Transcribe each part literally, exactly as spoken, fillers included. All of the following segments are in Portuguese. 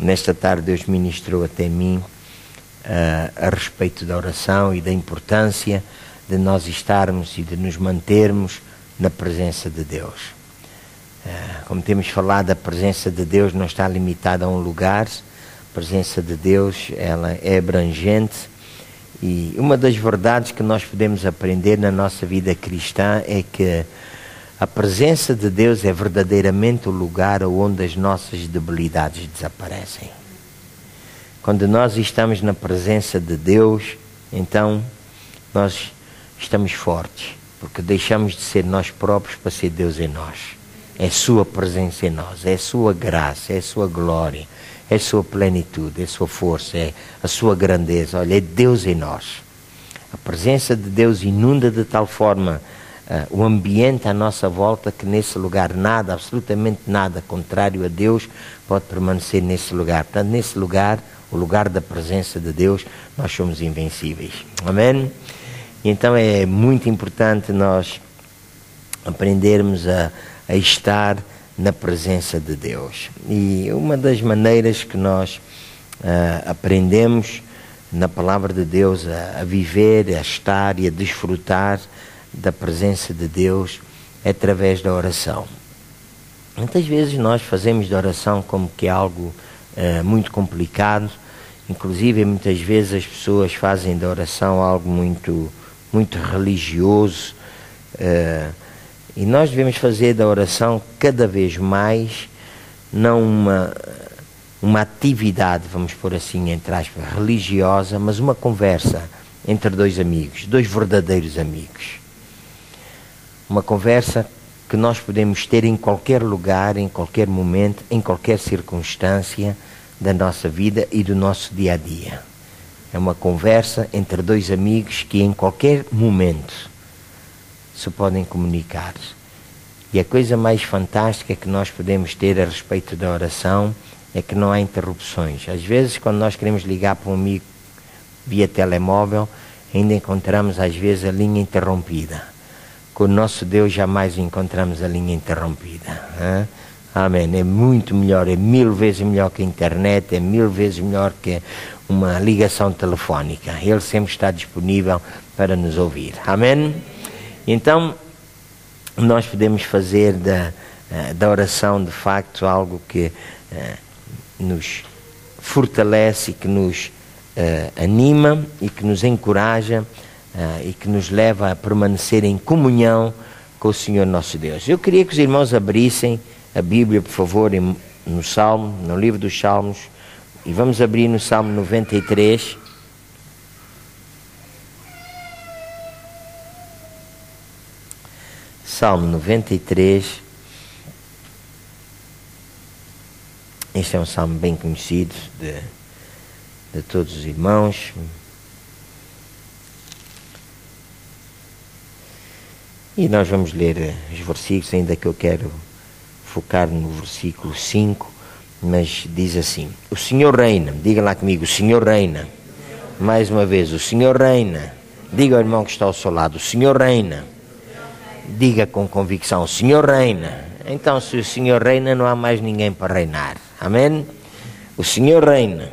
Nesta tarde Deus ministrou até mim uh, a respeito da oração e da importância de nós estarmos e de nos mantermos na presença de Deus. Uh, como temos falado, a presença de Deus não está limitada a um lugar. A presença de Deus, ela é abrangente. E uma das verdades que nós podemos aprender na nossa vida cristã é que a presença de Deus é verdadeiramente o lugar onde as nossas debilidades desaparecem. Quando nós estamos na presença de Deus, então nós estamos fortes, porque deixamos de ser nós próprios para ser Deus em nós. É sua presença em nós, é sua graça, é sua glória, é sua plenitude, é sua força, é a sua grandeza. Olha, é Deus em nós. A presença de Deus inunda de tal forma Uh, o ambiente à nossa volta, que nesse lugar nada, absolutamente nada, contrário a Deus, pode permanecer nesse lugar. Portanto, nesse lugar, o lugar da presença de Deus, nós somos invencíveis. Amém? Então é muito importante nós aprendermos a, a estar na presença de Deus. E uma das maneiras que nós uh, aprendemos na palavra de Deus a, a viver, a estar e a desfrutar da presença de Deus é através da oração. Muitas vezes nós fazemos da oração como que é algo uh, muito complicado. Inclusive muitas vezes as pessoas fazem da oração algo muito, muito religioso. Uh, e nós devemos fazer da oração cada vez mais não uma, uma atividade, vamos pôr assim entre aspas, religiosa, mas uma conversa entre dois amigos, dois verdadeiros amigos. Uma conversa que nós podemos ter em qualquer lugar, em qualquer momento, em qualquer circunstância da nossa vida e do nosso dia a dia. É uma conversa entre dois amigos que em qualquer momento se podem comunicar. E a coisa mais fantástica que nós podemos ter a respeito da oração é que não há interrupções. Às vezes, quando nós queremos ligar para um amigo via telemóvel, ainda encontramos às vezes a linha interrompida. Com o nosso Deus jamais encontramos a linha interrompida. Hein? Amém. É muito melhor, é mil vezes melhor que a internet, é mil vezes melhor que uma ligação telefónica. Ele sempre está disponível para nos ouvir. Amém? Então, nós podemos fazer da, da oração, de facto, algo que eh, nos fortalece, que nos eh, anima e que nos encoraja Uh, e que nos leva a permanecer em comunhão com o Senhor nosso Deus. Eu queria que os irmãos abrissem a Bíblia, por favor, em, no Salmo, no livro dos Salmos, e vamos abrir no Salmo noventa e três. Salmo noventa e três. Este é um salmo bem conhecido de, de todos os irmãos. E nós vamos ler os versículos, ainda que eu quero focar no versículo cinco, mas diz assim: o Senhor reina. Diga lá comigo, o Senhor reina. Mais uma vez, o Senhor reina. Diga ao irmão que está ao seu lado, o Senhor reina. Diga com convicção, o Senhor reina. Então, se o Senhor reina, não há mais ninguém para reinar. Amém? O Senhor reina.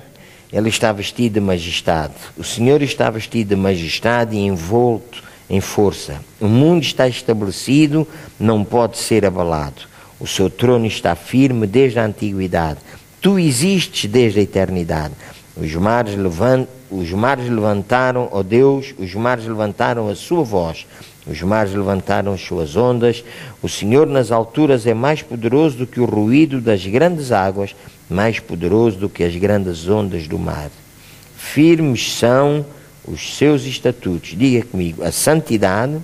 Ele está vestido de majestade. O Senhor está vestido de majestade e envolto em força. O mundo está estabelecido, não pode ser abalado. O seu trono está firme desde a antiguidade. Tu existes desde a eternidade. Os mares, levant... os mares levantaram, ó Deus, os mares levantaram a sua voz. Os mares levantaram as suas ondas. O Senhor nas alturas é mais poderoso do que o ruído das grandes águas, mais poderoso do que as grandes ondas do mar. Firmes são os seus estatutos. Diga comigo, a santidade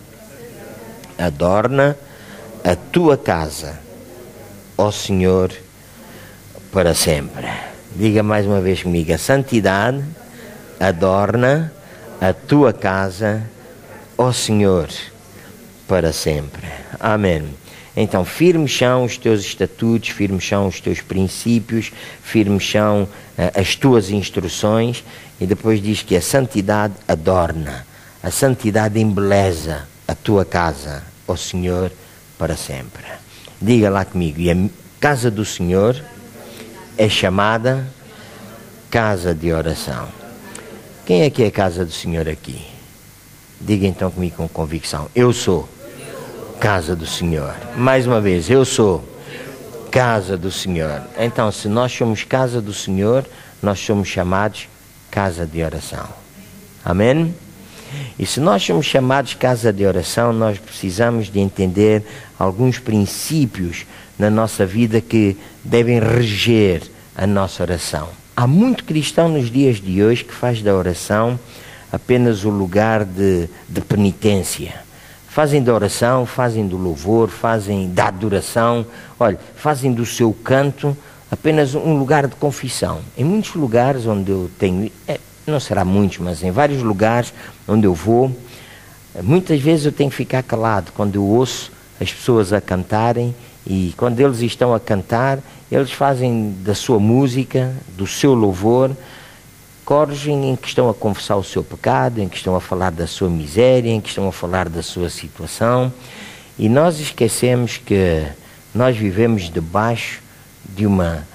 adorna a tua casa, ó Senhor, para sempre. Diga mais uma vez comigo, a santidade adorna a tua casa, ó Senhor, para sempre. Amém. Então, firmes são os teus estatutos, firmes são os teus princípios, firmes são uh, as tuas instruções. E depois diz que a santidade adorna, a santidade embeleza a tua casa, ó Senhor, para sempre. Diga lá comigo, e a casa do Senhor é chamada casa de oração. Quem é que é a casa do Senhor aqui? Diga então comigo com convicção. Eu sou casa do Senhor. Mais uma vez, eu sou casa do Senhor. Então, se nós somos casa do Senhor, nós somos chamados casa de oração. Amém? E se nós somos chamados casa de oração, nós precisamos de entender alguns princípios na nossa vida que devem reger a nossa oração. Há muito cristão nos dias de hoje que faz da oração apenas o lugar de, de penitência. Fazem da oração, fazem do louvor, fazem da adoração, olha, fazem do seu canto apenas um lugar de confissão. Em muitos lugares onde eu tenho... É, não será muitos, mas em vários lugares onde eu vou, muitas vezes eu tenho que ficar calado quando eu ouço as pessoas a cantarem, e quando eles estão a cantar, eles fazem da sua música, do seu louvor, coros em que estão a confessar o seu pecado, em que estão a falar da sua miséria, em que estão a falar da sua situação, e nós esquecemos que nós vivemos debaixo de uma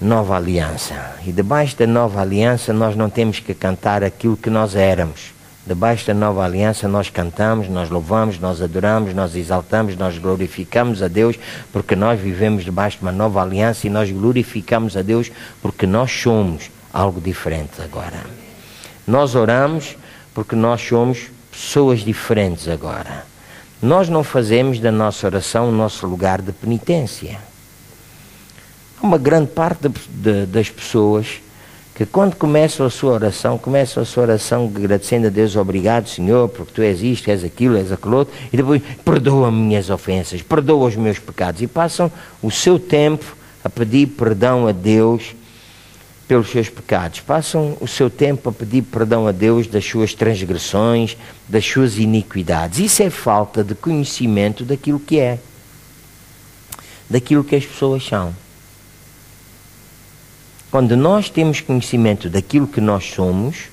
nova aliança. E debaixo da nova aliança nós não temos que cantar aquilo que nós éramos. Debaixo da nova aliança nós cantamos, nós louvamos, nós adoramos, nós exaltamos, nós glorificamos a Deus, porque nós vivemos debaixo de uma nova aliança, e nós glorificamos a Deus porque nós somos algo diferente agora. Nós oramos porque nós somos pessoas diferentes agora. Nós não fazemos da nossa oração o nosso lugar de penitência. Uma grande parte de, de, das pessoas que quando começam a sua oração, começam a sua oração agradecendo a Deus, obrigado Senhor, porque Tu és isto, és aquilo, és aquilo outro, e depois perdoa minhas ofensas, perdoa os meus pecados, e passam o seu tempo a pedir perdão a Deus pelos seus pecados, passam o seu tempo a pedir perdão a Deus das suas transgressões, das suas iniquidades. Isso é falta de conhecimento daquilo que é, daquilo que as pessoas são. Quando nós temos conhecimento daquilo que nós somos,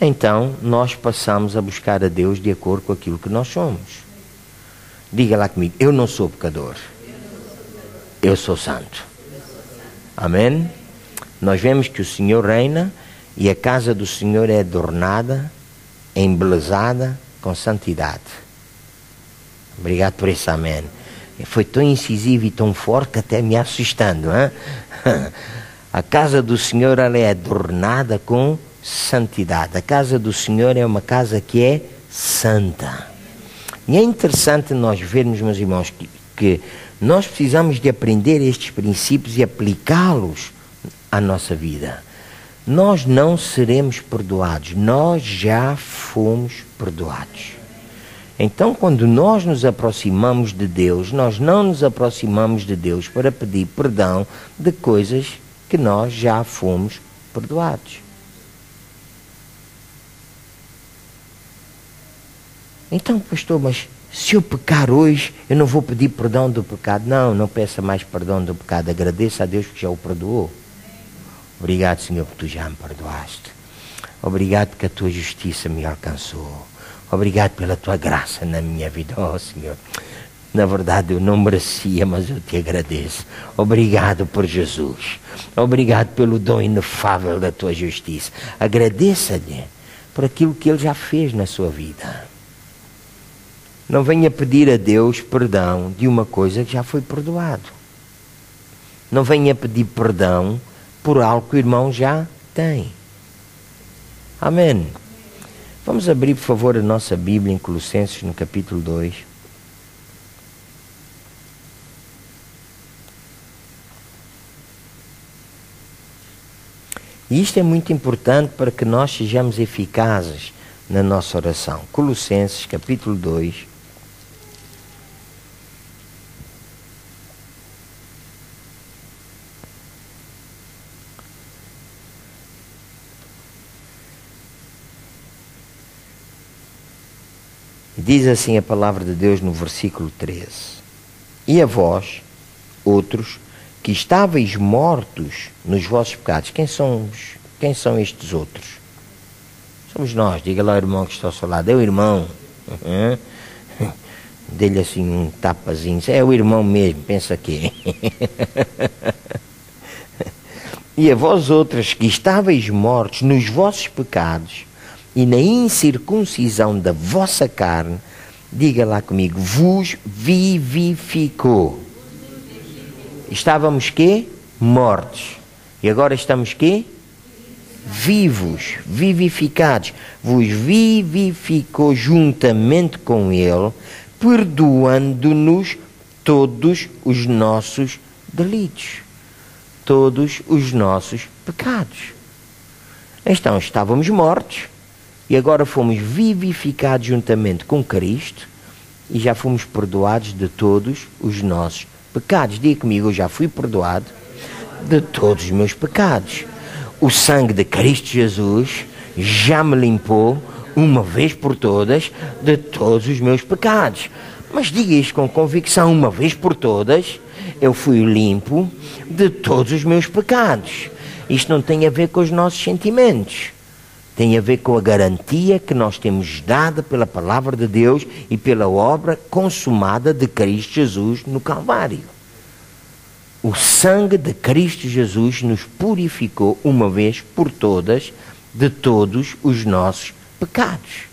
então nós passamos a buscar a Deus de acordo com aquilo que nós somos. Diga lá comigo, eu não sou pecador, eu sou santo. Amém? Nós vemos que o Senhor reina e a casa do Senhor é adornada, é embelezada com santidade. Obrigado por esse amém. Foi tão incisivo e tão forte que até me assustando, hein? A casa do Senhor, ela é adornada com santidade. A casa do Senhor é uma casa que é santa. E é interessante nós vermos, meus irmãos, que, que nós precisamos de aprender estes princípios e aplicá-los à nossa vida. Nós não seremos perdoados. Nós já fomos perdoados. Então, quando nós nos aproximamos de Deus, nós não nos aproximamos de Deus para pedir perdão de coisas que nós já fomos perdoados. Então, pastor, mas se eu pecar hoje, eu não vou pedir perdão do pecado. Não, não peça mais perdão do pecado. Agradeça a Deus que já o perdoou. Obrigado, Senhor, que Tu já me perdoaste. Obrigado que a Tua justiça me alcançou. Obrigado pela Tua graça na minha vida, ó Senhor. Na verdade, eu não merecia, mas eu Te agradeço. Obrigado por Jesus. Obrigado pelo dom inefável da Tua justiça. Agradeça-lhe por aquilo que Ele já fez na sua vida. Não venha pedir a Deus perdão de uma coisa que já foi perdoado. Não venha pedir perdão por algo que o irmão já tem. Amém. Vamos abrir, por favor, a nossa Bíblia em Colossenses, no capítulo dois. E isto é muito importante para que nós sejamos eficazes na nossa oração. Colossenses, capítulo dois. E diz assim a palavra de Deus no versículo treze. E a vós, outros, que estáveis mortos nos vossos pecados. Quem somos? Quem são estes outros? Somos nós. Diga lá ao irmão que está ao seu lado. É o irmão. Uhum. Dê-lhe assim um tapazinho. É o irmão mesmo. Pensa aqui. E a vós outras que estáveis mortos nos vossos pecados e na incircuncisão da vossa carne, diga lá comigo, vos vivificou. Estávamos quê? Mortos. E agora estamos quê? Vivos, vivificados. Vos vivificou juntamente com Ele, perdoando-nos todos os nossos delitos, todos os nossos pecados. Então, estávamos mortos e agora fomos vivificados juntamente com Cristo e já fomos perdoados de todos os nossos pecados. Diga comigo, eu já fui perdoado de todos os meus pecados. O sangue de Cristo Jesus já me limpou uma vez por todas de todos os meus pecados. Mas diga isto com convicção, uma vez por todas, eu fui limpo de todos os meus pecados. Isto não tem a ver com os nossos sentimentos. Tem a ver com a garantia que nós temos dada pela palavra de Deus e pela obra consumada de Cristo Jesus no Calvário. O sangue de Cristo Jesus nos purificou uma vez por todas de todos os nossos pecados.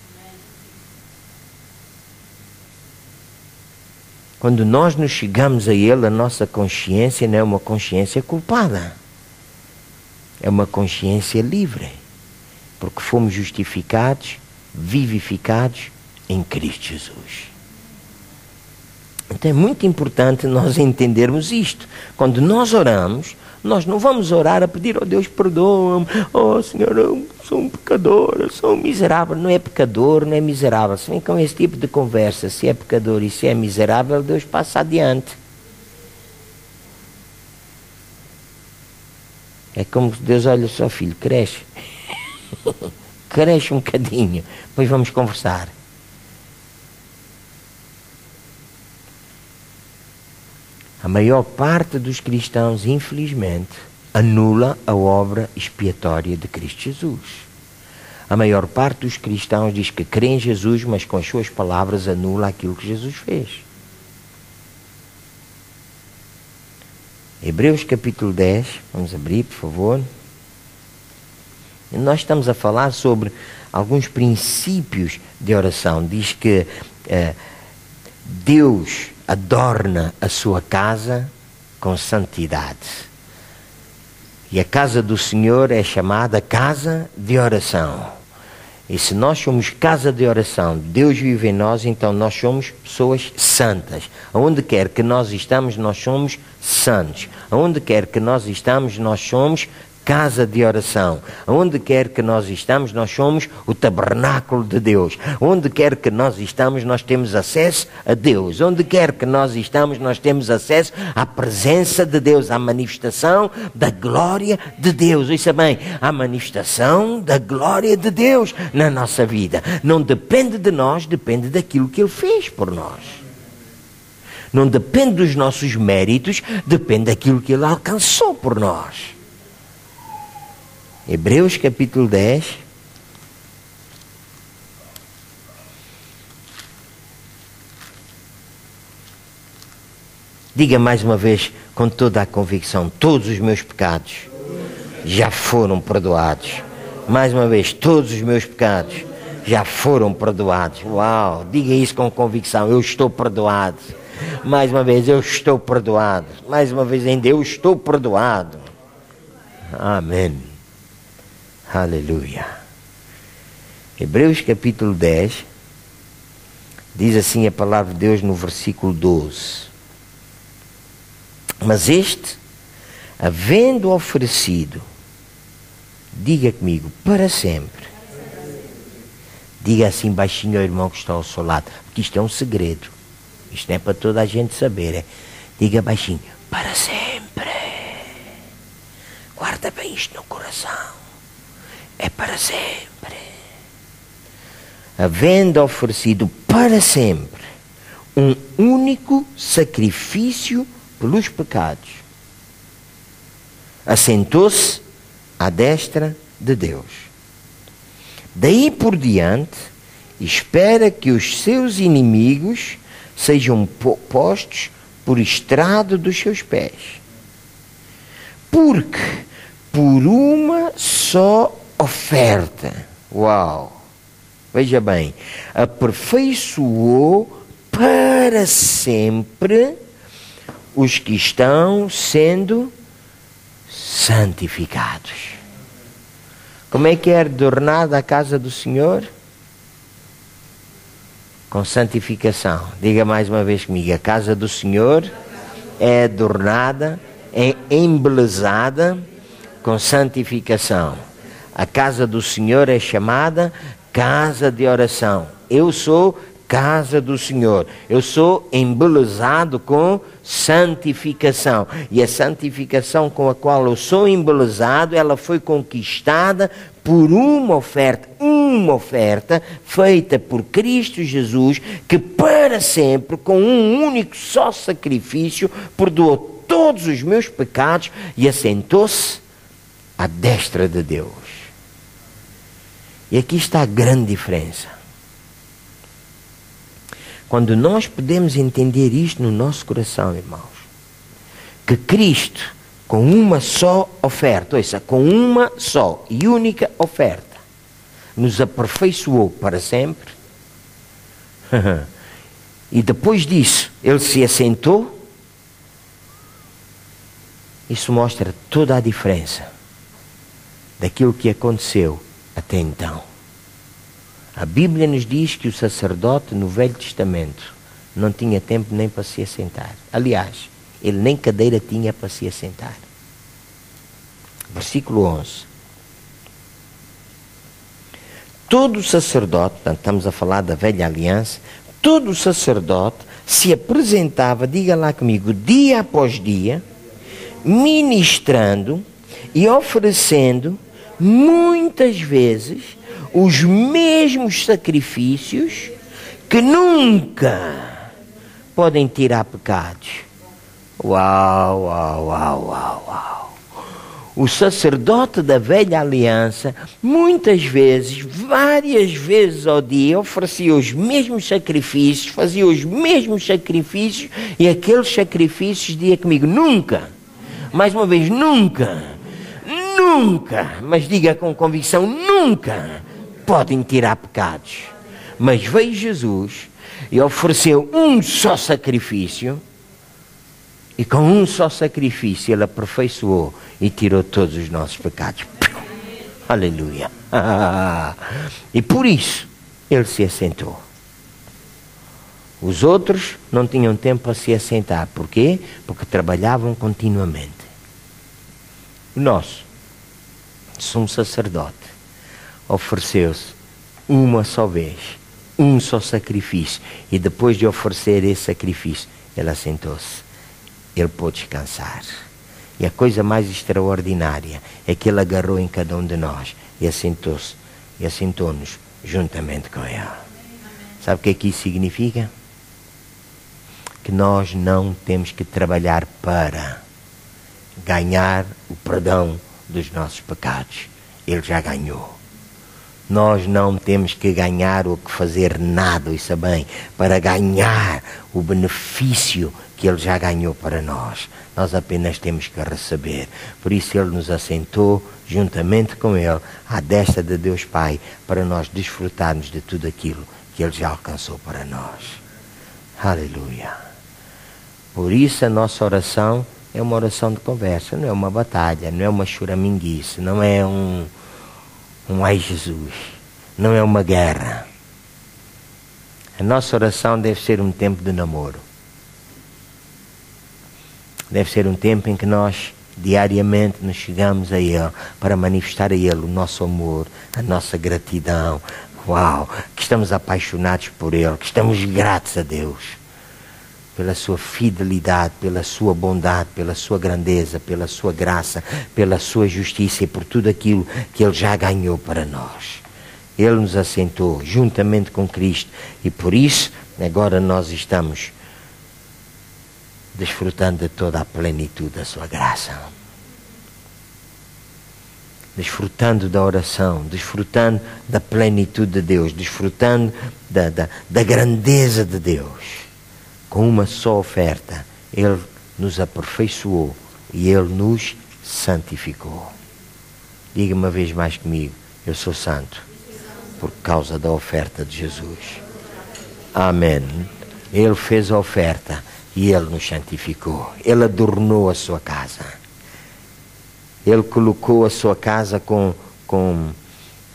Quando nós nos chegamos a Ele, a nossa consciência não é uma consciência culpada. É uma consciência livre. Porque fomos justificados, vivificados em Cristo Jesus. Então é muito importante nós entendermos isto. Quando nós oramos, nós não vamos orar a pedir, oh Deus, perdoa-me. Oh Senhor, eu sou um pecador, eu sou um miserável. Não é pecador, não é miserável. Se vem com esse tipo de conversa, se é pecador e se é miserável, Deus passa adiante. É como que Deus olha, só filho, cresce. Cresce um bocadinho, depois vamos conversar. A maior parte dos cristãos, infelizmente, anula a obra expiatória de Cristo Jesus. A maior parte dos cristãos diz que crê em Jesus, mas com as suas palavras anula aquilo que Jesus fez. Hebreus capítulo dez, vamos abrir, por favor. Nós estamos a falar sobre alguns princípios de oração. Diz que eh, Deus adorna a sua casa com santidade. E a casa do Senhor é chamada casa de oração. E se nós somos casa de oração, Deus vive em nós, então nós somos pessoas santas. Aonde quer que nós estamos, nós somos santos. Aonde quer que nós estamos, nós somos casa de oração. Onde quer que nós estamos, nós somos o tabernáculo de Deus. Onde quer que nós estamos, nós temos acesso a Deus. Onde quer que nós estamos, nós temos acesso à presença de Deus, à manifestação da glória de Deus. Isso bem, a manifestação da glória de Deus na nossa vida. Não depende de nós, depende daquilo que Ele fez por nós. Não depende dos nossos méritos, depende daquilo que Ele alcançou por nós. Hebreus capítulo dez, diga mais uma vez com toda a convicção, todos os meus pecados já foram perdoados. Mais uma vez, todos os meus pecados já foram perdoados. Uau, diga isso com convicção, eu estou perdoado. Mais uma vez, eu estou perdoado. Mais uma vez ainda, eu estou perdoado. Amém. Aleluia. Hebreus capítulo dez, diz assim a palavra de Deus no versículo doze. Mas este, havendo oferecido, diga comigo, para sempre. Diga assim baixinho ao irmão que está ao seu lado, porque isto é um segredo. Isto não é para toda a gente saber. É? Diga baixinho, para sempre. Guarda bem isto no coração. É para sempre. Havendo oferecido para sempre um único sacrifício pelos pecados, assentou-se à destra de Deus. Daí por diante, espera que os seus inimigos sejam postos por estrado dos seus pés. Porque por uma só oferta. Uau! Veja bem, aperfeiçoou para sempre os que estão sendo santificados. Como é que é adornada a casa do Senhor? Com santificação. Diga mais uma vez comigo, a casa do Senhor é adornada, é embelezada com santificação. A casa do Senhor é chamada casa de oração. Eu sou casa do Senhor. Eu sou embelezado com santificação. E a santificação com a qual eu sou embelezado, ela foi conquistada por uma oferta. Uma oferta feita por Cristo Jesus, que para sempre, com um único só sacrifício, perdoou todos os meus pecados e assentou-se à destra de Deus. E aqui está a grande diferença. Quando nós podemos entender isto no nosso coração, irmãos, que Cristo, com uma só oferta, ou seja, com uma só e única oferta, nos aperfeiçoou para sempre, e depois disso Ele se assentou, isso mostra toda a diferença daquilo que aconteceu até então. A Bíblia nos diz que o sacerdote no Velho Testamento não tinha tempo nem para se assentar. Aliás, ele nem cadeira tinha para se assentar. Versículo onze. Todo sacerdote, portanto, estamos a falar da velha aliança, todo sacerdote se apresentava, diga lá comigo, dia após dia, ministrando e oferecendo muitas vezes os mesmos sacrifícios que nunca podem tirar pecados. Uau, uau, uau, uau, uau. O sacerdote da velha aliança, muitas vezes, várias vezes ao dia, oferecia os mesmos sacrifícios, fazia os mesmos sacrifícios, e aqueles sacrifícios, dizia comigo, nunca, mais uma vez, nunca, nunca, mas diga com convicção, nunca podem tirar pecados. Mas veio Jesus e ofereceu um só sacrifício, e com um só sacrifício Ele aperfeiçoou e tirou todos os nossos pecados. Aleluia! Ah, e por isso Ele se assentou. Os outros não tinham tempo para se assentar. Porquê? Porque trabalhavam continuamente. O nosso sumo sacerdote ofereceu-se uma só vez, um só sacrifício, e depois de oferecer esse sacrifício, Ele assentou-se. Ele pôde descansar. E a coisa mais extraordinária é que Ele agarrou em cada um de nós e assentou-se, e assentou-nos juntamente com Ele. Sabe o que é que isso significa? Que nós não temos que trabalhar para ganhar o perdão dos nossos pecados. Ele já ganhou. Nós não temos que ganhar ou que fazer nada, isso é bem, para ganhar o benefício que Ele já ganhou para nós. Nós apenas temos que receber. Por isso Ele nos assentou juntamente com Ele à destra de Deus Pai, para nós desfrutarmos de tudo aquilo que Ele já alcançou para nós. Aleluia! Por isso a nossa oração é uma oração de conversa, não é uma batalha, não é uma choraminguice, não é um... Um ai Jesus, não é uma guerra. A nossa oração deve ser um tempo de namoro. Deve ser um tempo em que nós diariamente nos chegamos a Ele para manifestar a Ele o nosso amor, a nossa gratidão. Uau, que estamos apaixonados por Ele, que estamos gratos a Deus pela sua fidelidade, pela sua bondade, pela sua grandeza, pela sua graça, pela sua justiça e por tudo aquilo que Ele já ganhou para nós. Ele nos assentou juntamente com Cristo e por isso agora nós estamos desfrutando de toda a plenitude da sua graça. Desfrutando da oração, desfrutando da plenitude de Deus, desfrutando da, da, da grandeza de Deus. Com uma só oferta, Ele nos aperfeiçoou e Ele nos santificou. diga uma vez mais comigo: eu sou santo por causa da oferta de Jesus. Amém. Ele fez a oferta e Ele nos santificou. Ele adornou a sua casa. Ele colocou a sua casa com, com,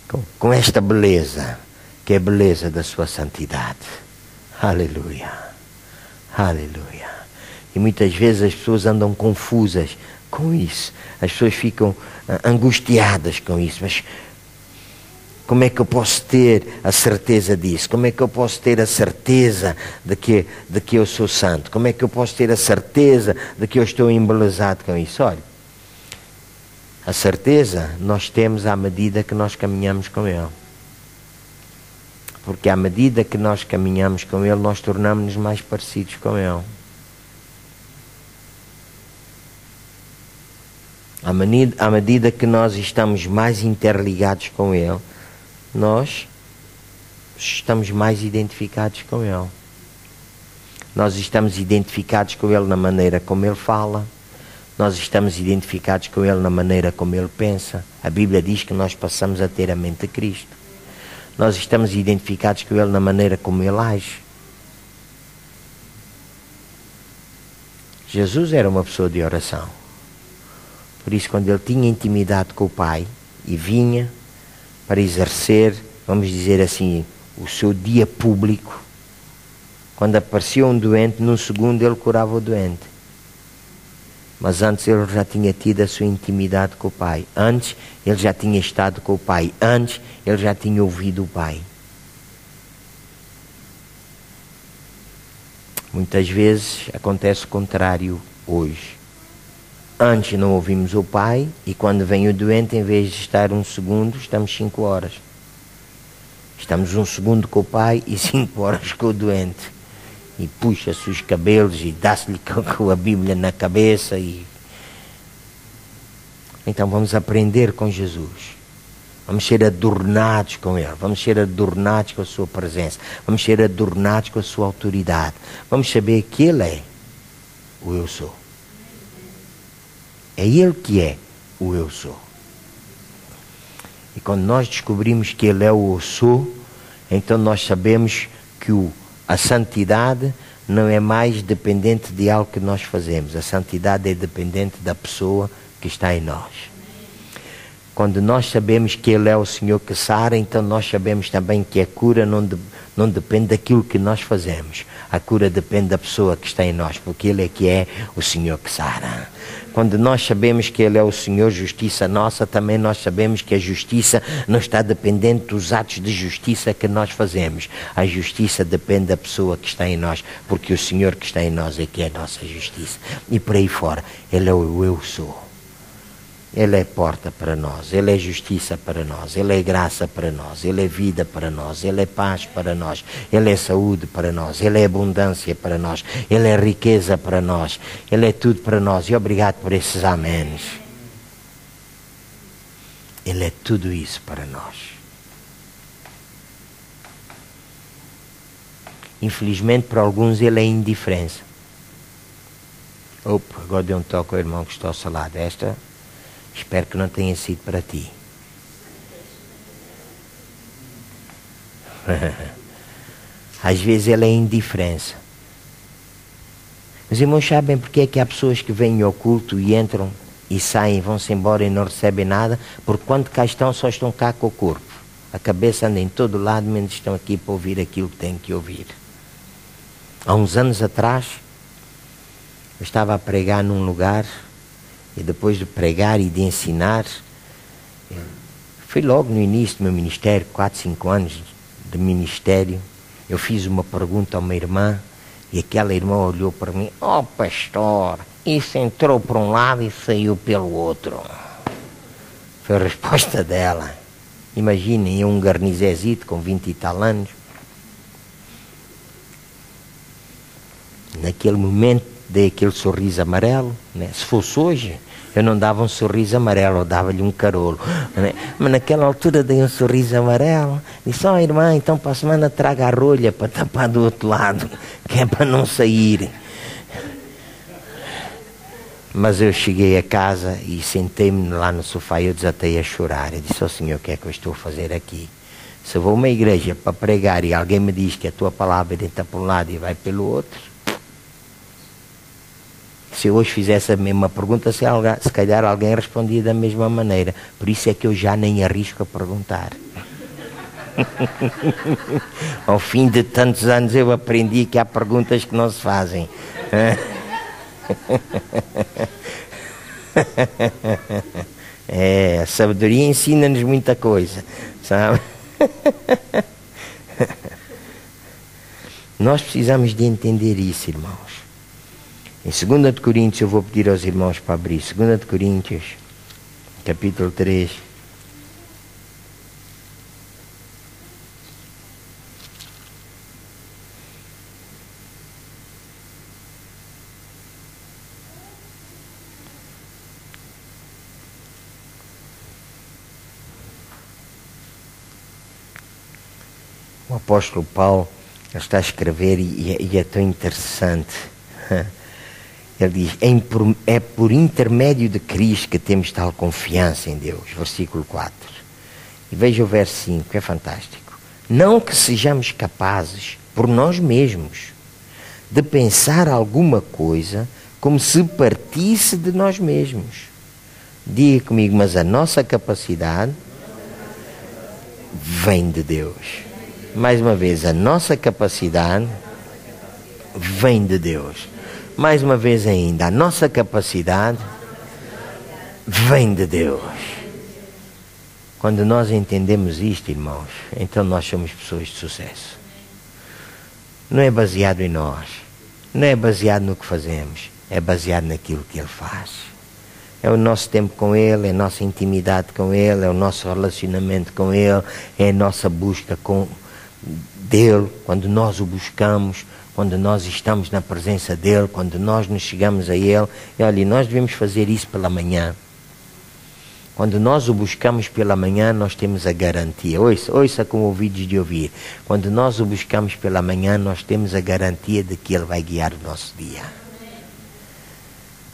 com, com esta beleza, que é a beleza da sua santidade. Aleluia. Aleluia. E muitas vezes as pessoas andam confusas com isso. As pessoas ficam angustiadas com isso. Mas como é que eu posso ter a certeza disso? Como é que eu posso ter a certeza de que, de que eu sou santo? Como é que eu posso ter a certeza de que eu estou embelezado com isso? Olha, a certeza nós temos à medida que nós caminhamos com Ele. Porque à medida que nós caminhamos com Ele, nós tornamos-nos mais parecidos com Ele. À medida, à medida que nós estamos mais interligados com Ele, nós estamos mais identificados com Ele. Nós estamos identificados com Ele na maneira como Ele fala. Nós estamos identificados com Ele na maneira como Ele pensa. A Bíblia diz que nós passamos a ter a mente de Cristo. Nós estamos identificados com Ele na maneira como Ele age. Jesus era uma pessoa de oração. Por isso, quando Ele tinha intimidade com o Pai e vinha para exercer, vamos dizer assim, o seu dia público, quando aparecia um doente, num segundo Ele curava o doente. Mas antes Ele já tinha tido a sua intimidade com o Pai. Antes Ele já tinha estado com o Pai. Antes Ele já tinha ouvido o Pai. Muitas vezes acontece o contrário hoje. Antes não ouvimos o Pai, e quando vem o doente, em vez de estar um segundo, estamos cinco horas. Estamos um segundo com o Pai e cinco horas com o doente. E puxa-se os cabelos e dá-se-lhe com a Bíblia na cabeça. E então vamos aprender com Jesus. Vamos ser adornados com Ele. Vamos ser adornados com a sua presença. Vamos ser adornados com a sua autoridade. Vamos saber que Ele é o eu sou. É Ele que é o eu sou. E quando nós descobrimos que Ele é o eu sou, então nós sabemos que o A santidade não é mais dependente de algo que nós fazemos. A santidade é dependente da pessoa que está em nós. Quando nós sabemos que Ele é o Senhor que sara, então nós sabemos também que a cura não, de, não depende daquilo que nós fazemos. A cura depende da pessoa que está em nós, porque Ele é que é o Senhor que sara. Quando nós sabemos que Ele é o Senhor justiça nossa, também nós sabemos que a justiça não está dependente dos atos de justiça que nós fazemos. A justiça depende da pessoa que está em nós, porque o Senhor que está em nós é que é a nossa justiça. E por aí fora, Ele é o eu sou. Ele é porta para nós, Ele é justiça para nós, Ele é graça para nós, Ele é vida para nós, Ele é paz para nós, Ele é saúde para nós, Ele é abundância para nós, Ele é riqueza para nós, Ele é tudo para nós. E obrigado por esses améns. Ele é tudo isso para nós. Infelizmente para alguns Ele é indiferença. Opa, agora deu um toque ao irmão que está ao seu lado. Esta... espero que não tenha sido para ti. Às vezes Ele é indiferença. Os irmãos sabem porque é que há pessoas que vêm ao culto e entram e saem, vão-se embora e não recebem nada? Porque quando cá estão, só estão cá com o corpo. A cabeça anda em todo lado, menos estão aqui para ouvir aquilo que têm que ouvir. Há uns anos atrás, eu estava a pregar num lugar... e depois de pregar e de ensinar, foi logo no início do meu ministério, quatro, cinco anos de ministério, eu fiz uma pergunta a uma irmã, e aquela irmã olhou para mim: ó pastor, isso entrou por um lado e saiu pelo outro. Foi a resposta dela. Imaginem, eu um garnizézito com vinte e tal anos. Naquele momento dei aquele sorriso amarelo, né? Se fosse hoje... eu não dava um sorriso amarelo, eu dava-lhe um carolo. Mas naquela altura dei um sorriso amarelo. Disse: ó oh, irmã, então para a semana traga a rolha para tapar do outro lado, que é para não sair. Mas eu cheguei a casa e sentei-me lá no sofá e eu desatei a chorar. Eu disse ao Senhor, o que é que eu estou a fazer aqui? Se eu vou a uma igreja para pregar e alguém me diz que a tua palavra entra por um lado e vai pelo outro, se eu hoje fizesse a mesma pergunta, se, alguém, se calhar alguém respondia da mesma maneira. Por isso é que eu já nem arrisco a perguntar. Ao fim de tantos anos eu aprendi que há perguntas que não se fazem. É, a sabedoria ensina-nos muita coisa, sabe? Nós precisamos de entender isso, irmãos. Em segunda de Coríntios, eu vou pedir aos irmãos para abrir. segunda de Coríntios, capítulo três. O apóstolo Paulo está a escrever e é, e é tão interessante. Ele diz, é por intermédio de Cristo que temos tal confiança em Deus. Versículo quatro. E veja o verso cinco, é fantástico. Não que sejamos capazes, por nós mesmos, de pensar alguma coisa como se partisse de nós mesmos. Diga comigo, mas a nossa capacidade vem de Deus. Mais uma vez, a nossa capacidade vem de Deus. Mais uma vez ainda, a nossa capacidade vem de Deus. Quando nós entendemos isto, irmãos, então nós somos pessoas de sucesso. Não é baseado em nós, não é baseado no que fazemos, é baseado naquilo que Ele faz. É o nosso tempo com Ele, é a nossa intimidade com Ele, é o nosso relacionamento com Ele, é a nossa busca com dele, quando nós o buscamos, quando nós estamos na presença dele, quando nós nos chegamos a ele. E olha, nós devemos fazer isso pela manhã. Quando nós o buscamos pela manhã, nós temos a garantia. Ouça, ouça com ouvidos de ouvir. Quando nós o buscamos pela manhã, nós temos a garantia de que ele vai guiar o nosso dia.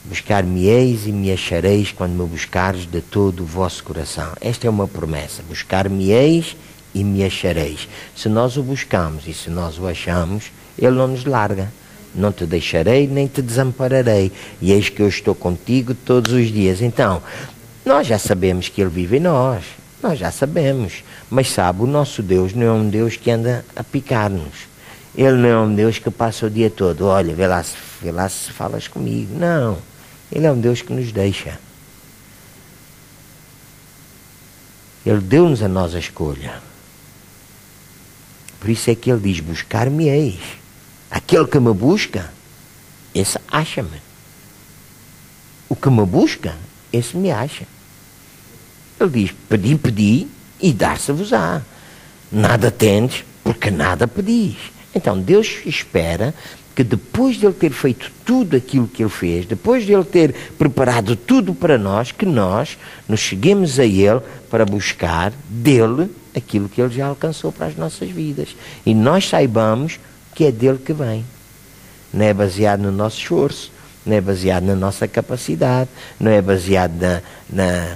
Buscar-me-eis e me achareis quando me buscares de todo o vosso coração. Esta é uma promessa. Buscar-me-eis e me achareis. Se nós o buscamos e se nós o achamos, Ele não nos larga. Não te deixarei nem te desampararei. E eis que eu estou contigo todos os dias. Então, nós já sabemos que Ele vive em nós. Nós já sabemos. Mas sabe, o nosso Deus não é um Deus que anda a picar-nos. Ele não é um Deus que passa o dia todo. Olha, vê lá, vê lá se falas comigo. Não. Ele é um Deus que nos deixa. Ele deu-nos a nós a escolha. Por isso é que ele diz, buscar-me-eis. Aquele que me busca, esse acha-me. O que me busca, esse me acha. Ele diz, pedi, pedi e dar-se-vos-á. Nada tendes, porque nada pedis. Então Deus espera que depois de Ele ter feito tudo aquilo que Ele fez, depois de Ele ter preparado tudo para nós, que nós nos cheguemos a Ele para buscar dEle aquilo que Ele já alcançou para as nossas vidas. E nós saibamos que é dEle que vem. Não é baseado no nosso esforço, não é baseado na nossa capacidade, não é baseado na, na,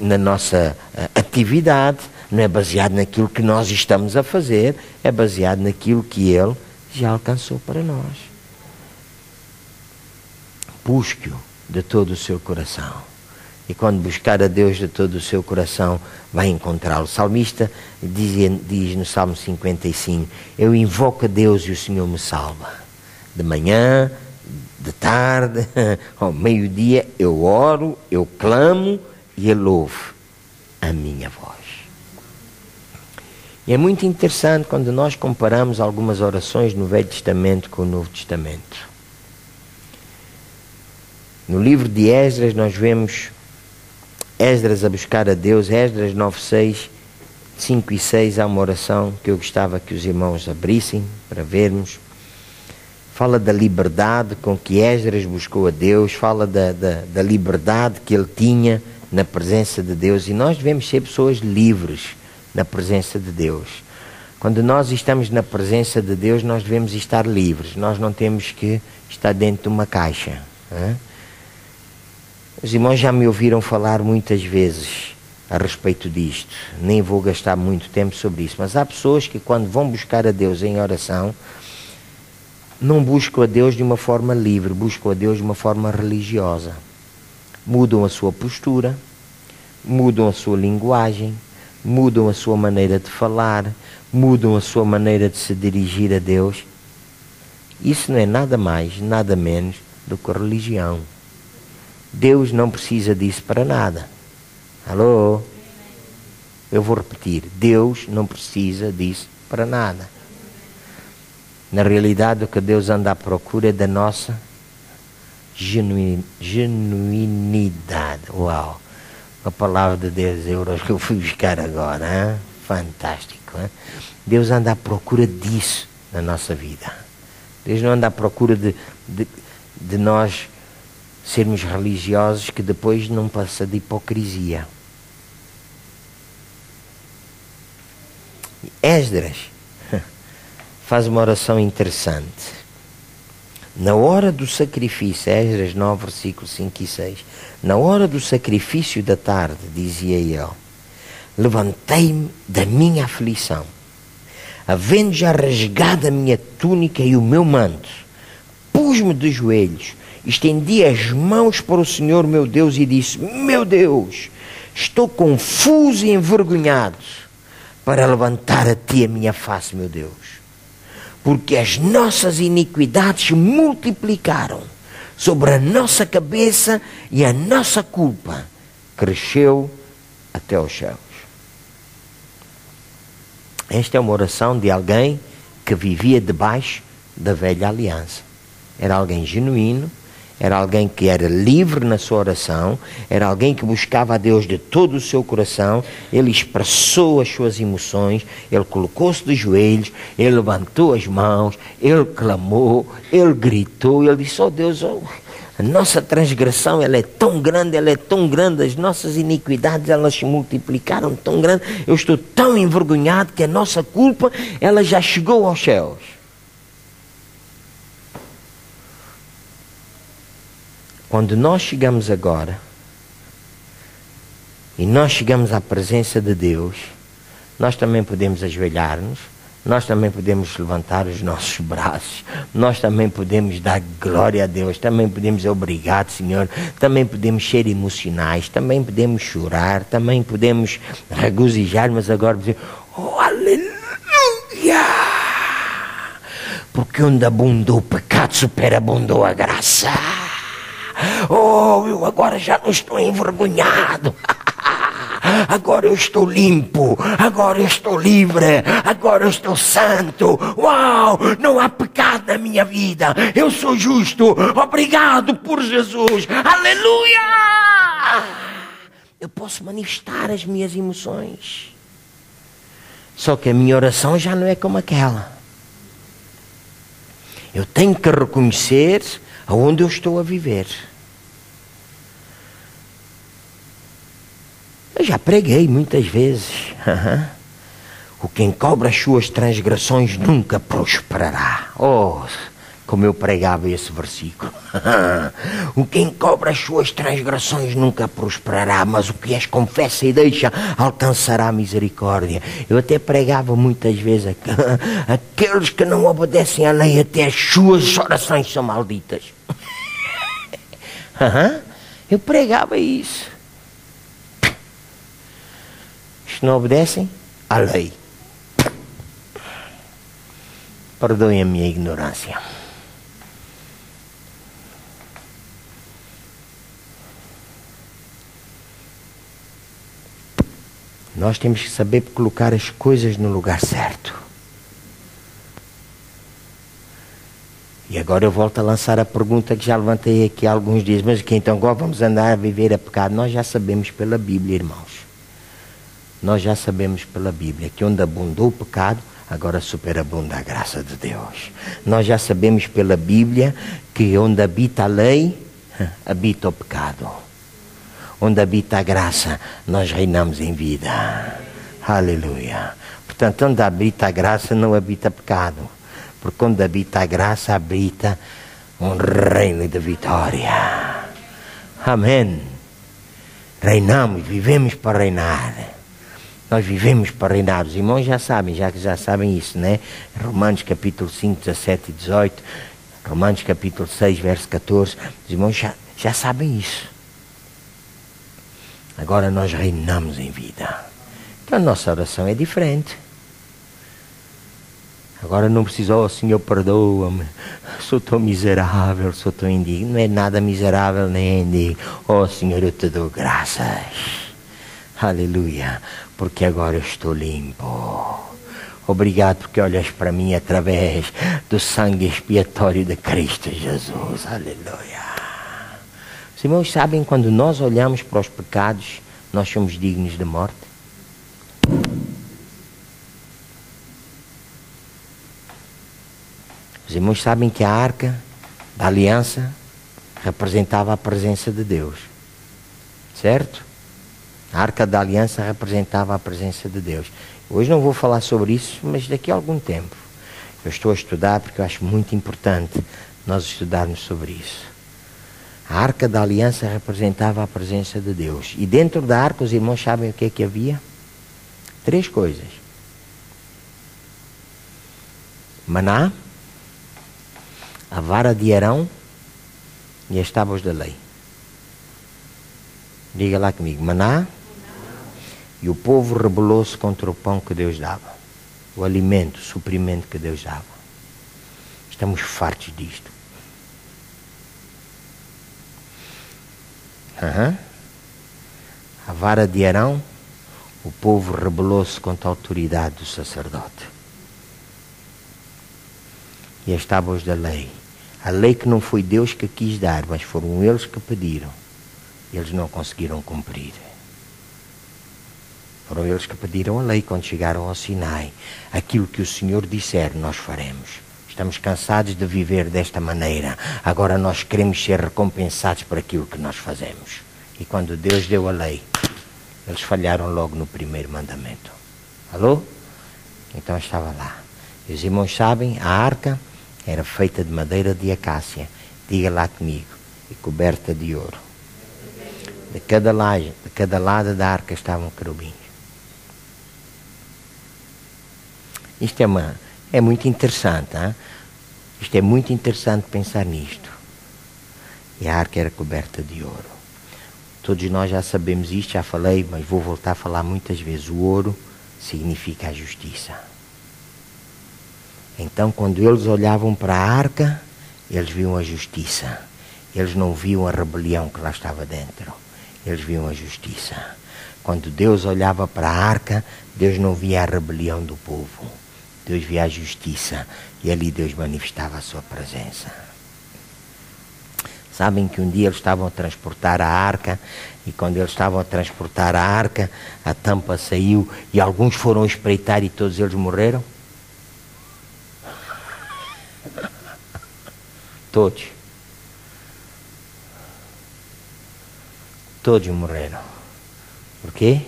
na nossa atividade, não é baseado naquilo que nós estamos a fazer, é baseado naquilo que Ele já alcançou para nós. Busque-o de todo o seu coração. E quando buscar a Deus de todo o seu coração, vai encontrá-lo. O salmista diz, diz no Salmo cinquenta e cinco, eu invoco a Deus e o Senhor me salva. De manhã, de tarde, ao meio-dia, eu oro, eu clamo e ele ouve a minha voz. E é muito interessante quando nós comparamos algumas orações no Velho Testamento com o Novo Testamento. No livro de Esdras nós vemos Esdras a buscar a Deus, Esdras nove, seis, cinco e seis, há uma oração que eu gostava que os irmãos abrissem para vermos. Fala da liberdade com que Esdras buscou a Deus, fala da, da, da liberdade que ele tinha na presença de Deus. E nós devemos ser pessoas livres na presença de Deus. Quando nós estamos na presença de Deus, nós devemos estar livres. Nós não temos que estar dentro de uma caixa, hein? Os irmãos já me ouviram falar muitas vezes a respeito disto, nem vou gastar muito tempo sobre isso, mas há pessoas que quando vão buscar a Deus em oração, não buscam a Deus de uma forma livre, buscam a Deus de uma forma religiosa. Mudam a sua postura, mudam a sua linguagem, mudam a sua maneira de falar, mudam a sua maneira de se dirigir a Deus. Isso não é nada mais, nada menos do que religião. Deus não precisa disso para nada. Alô? Eu vou repetir. Deus não precisa disso para nada. Na realidade, o que Deus anda à procura é da nossa genuin... genuinidade. Uau! A palavra de dez euros que eu fui buscar agora. Hein? Fantástico. Hein? Deus anda à procura disso na nossa vida. Deus não anda à procura de, de, de nós sermos religiosos que depois não passa de hipocrisia. Esdras faz uma oração interessante. Na hora do sacrifício, Esdras nove, versículos cinco e seis. Na hora do sacrifício da tarde, dizia eu, levantei-me da minha aflição, havendo já rasgado a minha túnica e o meu manto, pus-me de joelhos, estendi as mãos para o Senhor meu Deus e disse, meu Deus, estou confuso e envergonhado para levantar a ti a minha face, meu Deus, porque as nossas iniquidades se multiplicaram sobre a nossa cabeça e a nossa culpa cresceu até aos céus. Esta é uma oração de alguém que vivia debaixo da velha aliança. Era alguém genuíno, era alguém que era livre na sua oração, era alguém que buscava a Deus de todo o seu coração, ele expressou as suas emoções, ele colocou-se de joelhos, ele levantou as mãos, ele clamou, ele gritou, ele disse, oh Deus, oh, a nossa transgressão ela é tão grande, ela é tão grande, as nossas iniquidades elas se multiplicaram tão grande, eu estou tão envergonhado que a nossa culpa ela já chegou aos céus. Quando nós chegamos agora, e nós chegamos à presença de Deus, nós também podemos ajoelhar-nos, nós também podemos levantar os nossos braços, nós também podemos dar glória a Deus, também podemos obrigado, Senhor, também podemos ser emocionais, também podemos chorar, também podemos regozijar, mas agora dizer, oh, aleluia! Porque onde abundou o pecado, superabundou a graça. Oh, eu agora já não estou envergonhado, agora eu estou limpo, agora eu estou livre, agora eu estou santo, uau, não há pecado na minha vida, eu sou justo, obrigado por Jesus, aleluia! Eu posso manifestar as minhas emoções, só que a minha oração já não é como aquela. Eu tenho que reconhecer aonde eu estou a viver. Eu já preguei muitas vezes. Uhum. O que encobre as suas transgressões nunca prosperará. Oh, como eu pregava esse versículo. Uhum. O que encobre as suas transgressões nunca prosperará, mas o que as confessa e deixa alcançará a misericórdia. Eu até pregava muitas vezes, aqueles que não obedecem à lei, até as suas orações são malditas. Uhum. Eu pregava isso. Não obedecem à lei. Perdoem a minha ignorância. Nós temos que saber colocar as coisas no lugar certo. E agora eu volto a lançar a pergunta que já levantei aqui há alguns dias. Mas que então agora vamos andar a viver a pecado? Nós já sabemos pela Bíblia, irmãos. Nós já sabemos pela Bíblia que onde abundou o pecado, agora superabunda a graça de Deus. Nós já sabemos pela Bíblia que onde habita a lei, habita o pecado. Onde habita a graça, nós reinamos em vida. Aleluia. Portanto, onde habita a graça, não habita pecado. Porque onde habita a graça, habita um reino de vitória. Amém. Reinamos, vivemos para reinar. Nós vivemos para reinar. Os irmãos já sabem, já que já sabem isso, né? Romanos capítulo cinco, dezassete e dezoito. Romanos capítulo seis, verso catorze. Os irmãos já, já sabem isso. Agora nós reinamos em vida. Então a nossa oração é diferente. Agora não precisa, oh Senhor, perdoa-me, sou tão miserável, sou tão indigno. Não é nada miserável nem indigno. Oh Senhor, eu te dou graças. Aleluia, porque agora eu estou limpo. Obrigado porque olhas para mim através do sangue expiatório de Cristo Jesus. Aleluia. Os irmãos sabem, quando nós olhamos para os pecados, nós somos dignos de morte. Os irmãos sabem que a arca da aliança representava a presença de Deus. Certo? A arca da aliança representava a presença de Deus. Hoje não vou falar sobre isso, mas daqui a algum tempo. Eu estou a estudar porque eu acho muito importante nós estudarmos sobre isso. A arca da aliança representava a presença de Deus. E dentro da arca, os irmãos sabem o que é que havia? Três coisas. Maná, a vara de Arão e as tábuas da lei. Diga lá comigo, maná. E o povo rebelou-se contra o pão que Deus dava. O alimento, o suprimento que Deus dava. Estamos fartos disto. Uhum. A vara de Arão, o povo rebelou-se contra a autoridade do sacerdote. E as tábuas da lei. A lei que não foi Deus que quis dar, mas foram eles que pediram. Eles não conseguiram cumprir. Foram eles que pediram a lei quando chegaram ao Sinai. Aquilo que o Senhor disser, nós faremos. Estamos cansados de viver desta maneira. Agora nós queremos ser recompensados por aquilo que nós fazemos. E quando Deus deu a lei, eles falharam logo no primeiro mandamento. Alô? Então estava lá. E os irmãos sabem, a arca era feita de madeira de acácia, diga lá comigo, e coberta de ouro. De cada laje, de cada lado da arca estavam querubins. Isto é, uma, é muito interessante, hein? Isto é muito interessante pensar nisto. E a arca era coberta de ouro. Todos nós já sabemos isto, já falei, mas vou voltar a falar muitas vezes. O ouro significa a justiça. Então, quando eles olhavam para a arca, eles viam a justiça. Eles não viam a rebelião que lá estava dentro. Eles viam a justiça. Quando Deus olhava para a arca, Deus não via a rebelião do povo. Deus via a justiça. E ali Deus manifestava a sua presença. Sabem que um dia eles estavam a transportar a arca, e quando eles estavam a transportar a arca, a tampa saiu e alguns foram espreitar e todos eles morreram? Todos. Todos morreram. Por quê?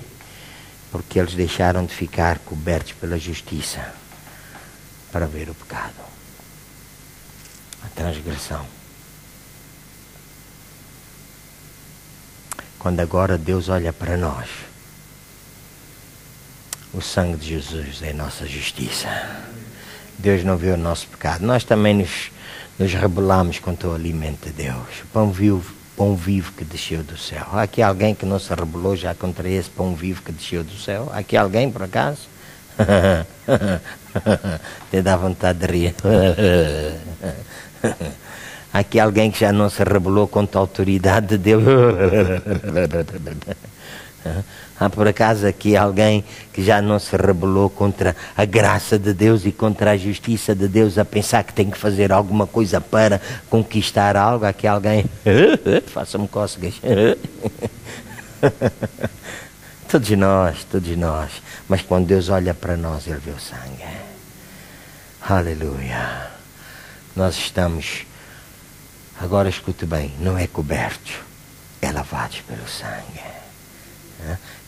Porque eles deixaram de ficar cobertos pela justiça para ver o pecado, a transgressão. Quando agora Deus olha para nós, o sangue de Jesus é nossa justiça. Deus não vê o nosso pecado. Nós também nos Nos rebelamos contra o alimento de Deus. O pão vivo, pão vivo que desceu do céu. Há aqui alguém que não se rebelou já contra esse pão vivo que desceu do céu? Há aqui alguém, por acaso? Até dá vontade de rir. Há aqui alguém que já não se rebelou contra a autoridade de Deus? Há por acaso aqui alguém que já não se rebelou contra a graça de Deus e contra a justiça de Deus, a pensar que tem que fazer alguma coisa para conquistar algo? Aqui alguém? Faça-me cócegas. Todos nós, todos nós. Mas quando Deus olha para nós, Ele vê o sangue. Aleluia. Nós estamos, agora escute bem, não é cobertos, é lavados pelo sangue.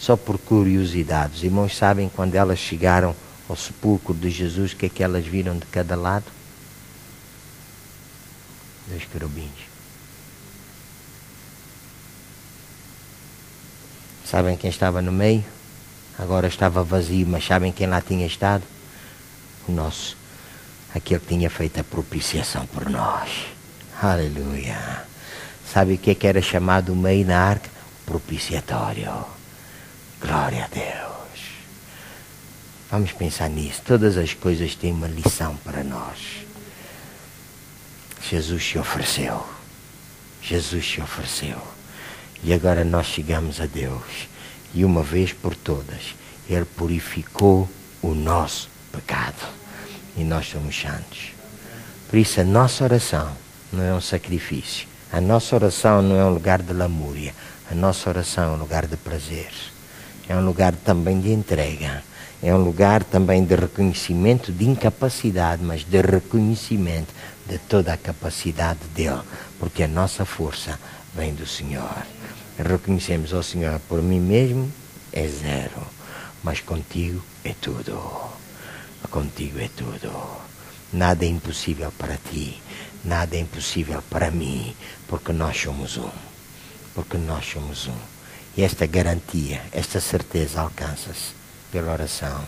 Só por curiosidade, os irmãos sabem, quando elas chegaram ao sepulcro de Jesus, o que é que elas viram de cada lado? Dois querubins. Sabem quem estava no meio? Agora estava vazio, mas sabem quem lá tinha estado? O nosso, aquele que tinha feito a propiciação por nós. Aleluia. Sabe o que, é que era chamado o meio na arca? Propiciatório. Glória a Deus. Vamos pensar nisso. Todas as coisas têm uma lição para nós. Jesus se ofereceu. Jesus se ofereceu. E agora nós chegamos a Deus. E uma vez por todas, Ele purificou o nosso pecado. E nós somos santos. Por isso a nossa oração não é um sacrifício. A nossa oração não é um lugar de lamúria. A nossa oração é um lugar de prazer. É um lugar também de entrega. É um lugar também de reconhecimento de incapacidade, mas de reconhecimento de toda a capacidade dEle. Porque a nossa força vem do Senhor. Reconhecemos ao Senhor, por mim mesmo é zero, mas contigo é tudo. Contigo é tudo. Nada é impossível para ti. Nada é impossível para mim, porque nós somos um. Porque nós somos um. E esta garantia, esta certeza alcança-se pela oração.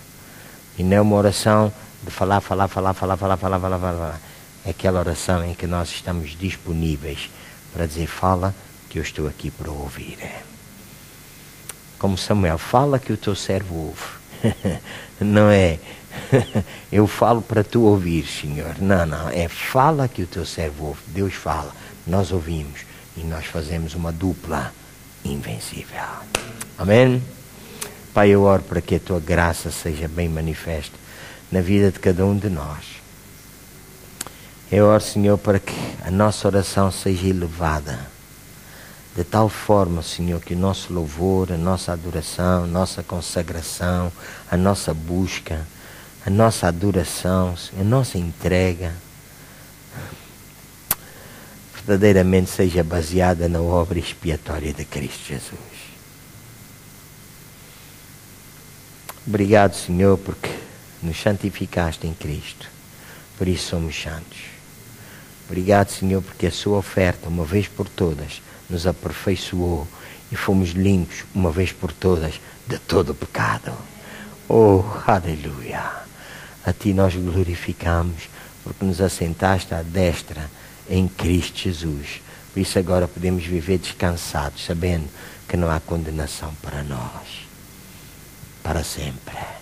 E não é uma oração de falar, falar, falar, falar, falar, falar, falar, falar. É aquela oração em que nós estamos disponíveis para dizer, fala que eu estou aqui para ouvir. Como Samuel, fala que o teu servo ouve. Não é... eu falo para tu ouvir, Senhor. Não, não, é fala que o teu servo ouve. Deus fala, nós ouvimos e nós fazemos uma dupla invencível. Amém? Pai, eu oro para que a tua graça seja bem manifesta na vida de cada um de nós. Eu oro, Senhor, para que a nossa oração seja elevada de tal forma, Senhor, que o nosso louvor, a nossa adoração, a nossa consagração, a nossa busca, a nossa adoração, a nossa entrega, verdadeiramente seja baseada na obra expiatória de Cristo Jesus. Obrigado, Senhor, porque nos santificaste em Cristo, por isso somos santos. Obrigado, Senhor, porque a sua oferta, uma vez por todas, nos aperfeiçoou e fomos limpos, uma vez por todas, de todo o pecado. Oh, aleluia! A ti nós glorificamos, porque nos assentaste à destra em Cristo Jesus. Por isso agora podemos viver descansados, sabendo que não há condenação para nós, para sempre.